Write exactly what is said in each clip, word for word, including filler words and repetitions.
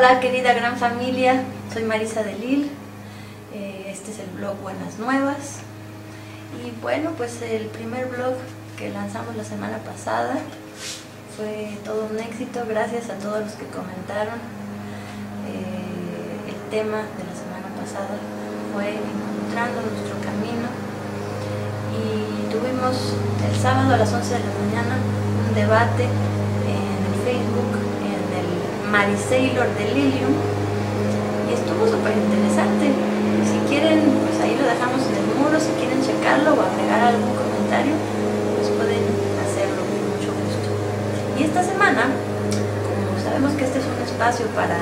Hola querida gran familia, soy Marisa De Lille, este es el blog Buenas Nuevas y bueno, pues el primer blog que lanzamos la semana pasada fue todo un éxito, gracias a todos los que comentaron. Eh, el tema de la semana pasada fue encontrando nuestro camino y tuvimos el sábado a las once de la mañana un debate en el Facebook, Marisailor de Lilium, y estuvo súper interesante. Si quieren, pues ahí lo dejamos en el muro, si quieren checarlo o agregar algún comentario, pues pueden hacerlo con mucho gusto. Y esta semana, como sabemos que este es un espacio para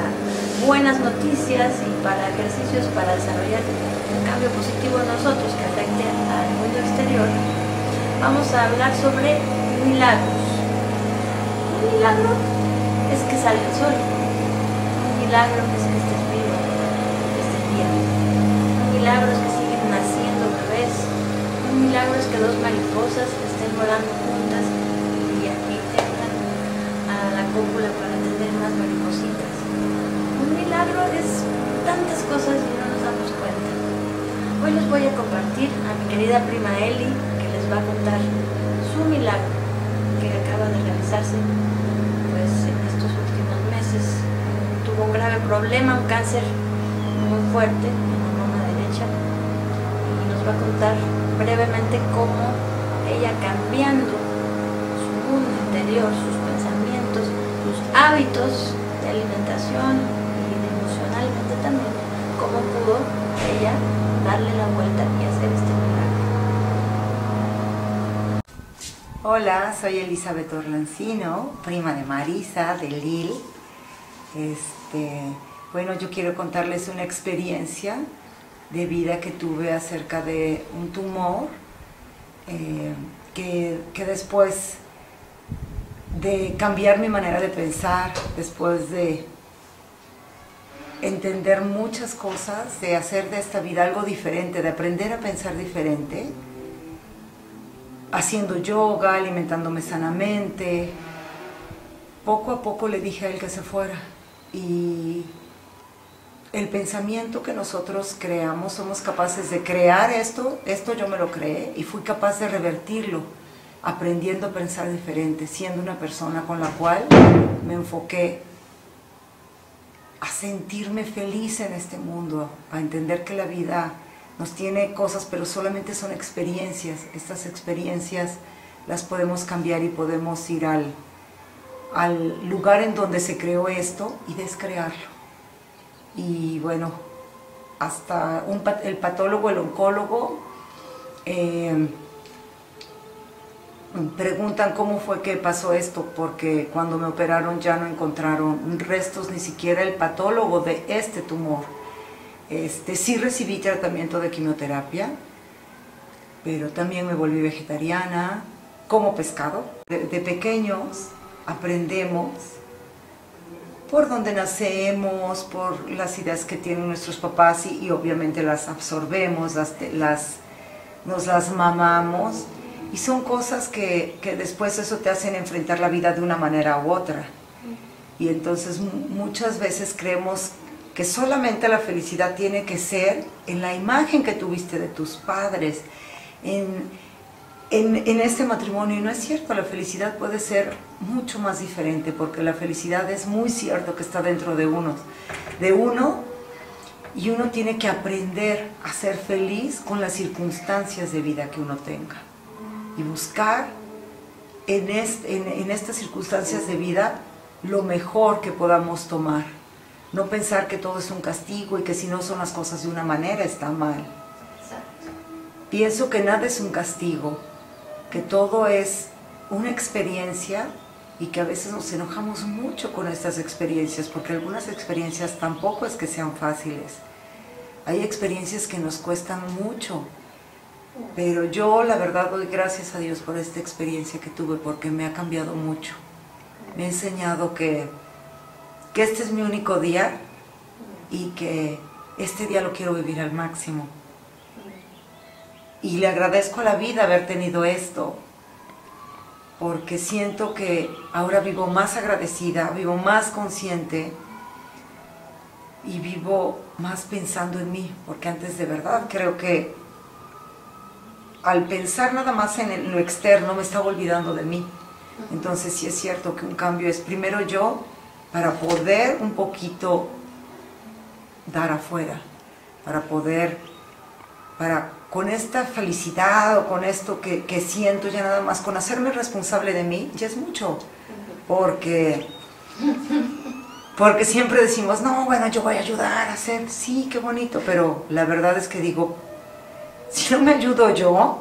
buenas noticias y para ejercicios para desarrollar un cambio positivo en nosotros que afecte al mundo exterior, vamos a hablar sobre milagros. Un milagro es que sale el sol, un milagro es que estés vivo, que estés bien, un milagro es que siguen naciendo bebés, un milagro es que dos mariposas estén volando juntas y tengan a la cópula para tener más maripositas. Un milagro es tantas cosas y no nos damos cuenta. Hoy les voy a compartir a mi querida prima Eli, que les va a contar su milagro que acaba de realizarse. Un grave problema, un cáncer muy fuerte en la mano derecha, y nos va a contar brevemente cómo ella, cambiando su mundo interior, sus pensamientos, sus hábitos de alimentación y de emocionalmente también, cómo pudo ella darle la vuelta y hacer este milagro. Hola, soy Elizabeth Orlansino, prima de Marisa de Lille. Este, bueno, yo quiero contarles una experiencia de vida que tuve acerca de un tumor eh, que, que después de cambiar mi manera de pensar, después de entender muchas cosas, de hacer de esta vida algo diferente, de aprender a pensar diferente, haciendo yoga, alimentándome sanamente, poco a poco le dije a él que se fuera. Y el pensamiento que nosotros creamos, somos capaces de crear esto, esto yo me lo creé y fui capaz de revertirlo, aprendiendo a pensar diferente, siendo una persona con la cual me enfoqué a sentirme feliz en este mundo, a entender que la vida nos tiene cosas, pero solamente son experiencias. Estas experiencias las podemos cambiar y podemos ir al... al lugar en donde se creó esto y descrearlo. Y bueno, hasta un pat el patólogo, el oncólogo, eh, preguntan cómo fue que pasó esto, porque cuando me operaron ya no encontraron restos, ni siquiera el patólogo de este tumor. Este, sí recibí tratamiento de quimioterapia, pero también me volví vegetariana, como pescado. De, de pequeños aprendemos por donde nacemos, por las ideas que tienen nuestros papás y, y obviamente las absorbemos, las, las, nos las mamamos, y son cosas que, que después eso te hacen enfrentar la vida de una manera u otra. Y entonces muchas veces creemos que solamente la felicidad tiene que ser en la imagen que tuviste de tus padres, en... En, en este matrimonio, y no es cierto. La felicidad puede ser mucho más diferente, porque la felicidad es muy cierto que está dentro de uno, de uno, y uno tiene que aprender a ser feliz con las circunstancias de vida que uno tenga y buscar en, este, en, en estas circunstancias de vida lo mejor que podamos tomar, no pensar que todo es un castigo y que si no son las cosas de una manera está mal. Pienso que nada es un castigo, que todo es una experiencia, y que a veces nos enojamos mucho con estas experiencias, porque algunas experiencias tampoco es que sean fáciles. Hay experiencias que nos cuestan mucho, pero yo la verdad doy gracias a Dios por esta experiencia que tuve, porque me ha cambiado mucho. Me ha enseñado que, que este es mi único día y que este día lo quiero vivir al máximo. Y le agradezco a la vida haber tenido esto, porque siento que ahora vivo más agradecida, vivo más consciente, y vivo más pensando en mí, porque antes de verdad creo que al pensar nada más en lo externo me estaba olvidando de mí. Entonces sí es cierto que un cambio es primero yo para poder un poquito dar afuera, para poder, para con esta felicidad o con esto que, que siento ya nada más, con hacerme responsable de mí, ya es mucho, porque, porque siempre decimos, no, bueno, yo voy a ayudar a hacer, sí, qué bonito, pero la verdad es que digo, si no me ayudo yo,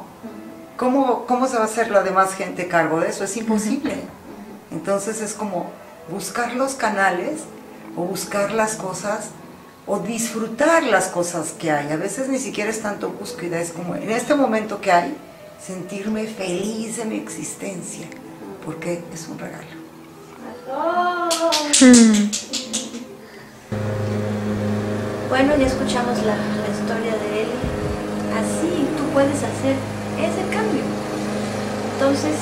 ¿cómo, cómo se va a hacer la demás gente cargo de eso? Es imposible. Entonces es como buscar los canales o buscar las cosas o disfrutar las cosas que hay. A veces ni siquiera es tanto búsqueda, es como en este momento que hay, sentirme feliz de mi existencia, porque es un regalo. Bueno, ya escuchamos la, la historia de él. Así tú puedes hacer ese cambio. Entonces,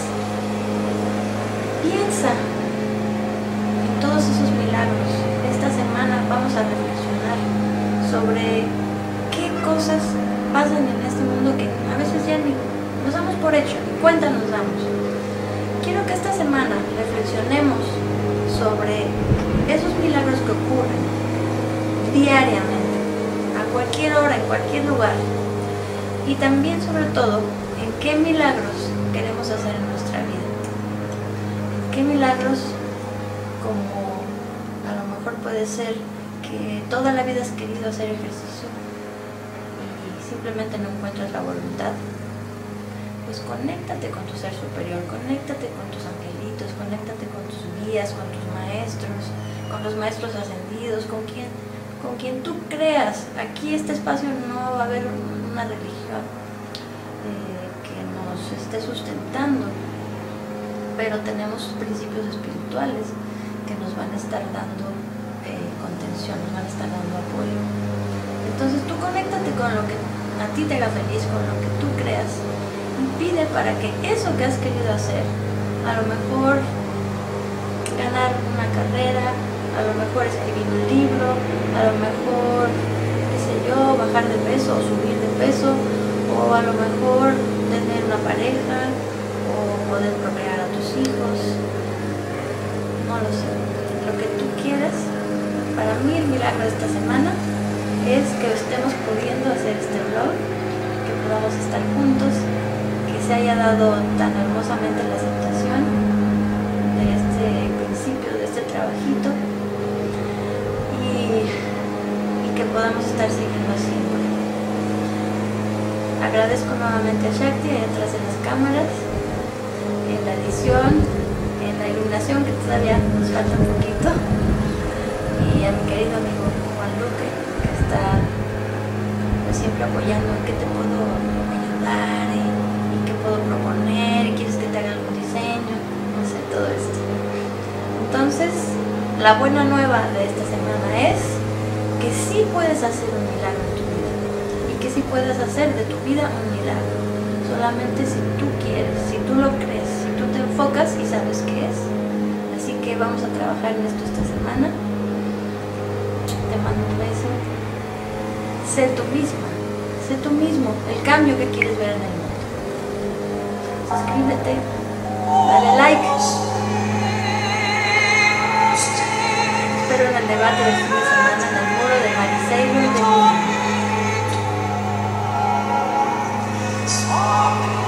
piensa en todos esos milagros. Esta semana vamos a reflexionar sobre qué cosas pasan en este mundo que a veces ya ni nos damos por hecho, ni cuenta nos damos. Quiero que esta semana reflexionemos sobre esos milagros que ocurren diariamente, a cualquier hora, en cualquier lugar. Y también, sobre todo, en qué milagros queremos hacer en nuestra vida. Qué milagros, como a lo mejor puede ser que toda la vida has querido hacer ejercicio y simplemente no encuentras la voluntad. Pues conéctate con tu ser superior, conéctate con tus angelitos, conéctate con tus guías, con tus maestros, con los maestros ascendidos, con quien, con quien tú creas. Aquí este espacio no va a haber una religión eh, que nos esté sustentando, pero tenemos principios espirituales que nos van a estar dando eh, contención, nos van a estar dando apoyo. Entonces tú conéctate con lo que a ti te haga feliz, con lo que tú creas, y pide para que eso que has querido hacer, a lo mejor ganar una carrera, a lo mejor escribir un libro, a lo mejor yo, bajar de peso o subir de peso, o a lo mejor tener una pareja o poder procrear a tus hijos, no lo sé, lo que tú quieras. Para mí el milagro de esta semana es que estemos pudiendo hacer este vlog, que podamos estar juntos, que se haya dado tan hermosamente la aceptación de este principio, de este trabajito, y que podamos estar siguiendo siempre. Agradezco nuevamente a Shakti detrás de las cámaras, en la edición, en la iluminación que todavía nos falta un poquito, y a mi querido amigo Juan Luque, que está pues, siempre apoyando en qué te puedo ayudar y, y qué puedo proponer, y quieres que te haga algún diseño, no sé, todo esto. Entonces, la buena nueva de esta semana es que sí puedes hacer un milagro en tu vida, y que sí puedes hacer de tu vida un milagro, solamente si tú quieres, si tú lo crees, si tú te enfocas y sabes qué es. Así que vamos a trabajar en esto esta semana. Te mando un beso. Sé tú misma, sé tú mismo el cambio que quieres ver en el mundo. Suscríbete, dale like. Espero en el debate de fin de semana en el muro de Marisa De Lille.